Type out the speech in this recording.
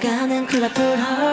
가는 쿨라풀 헐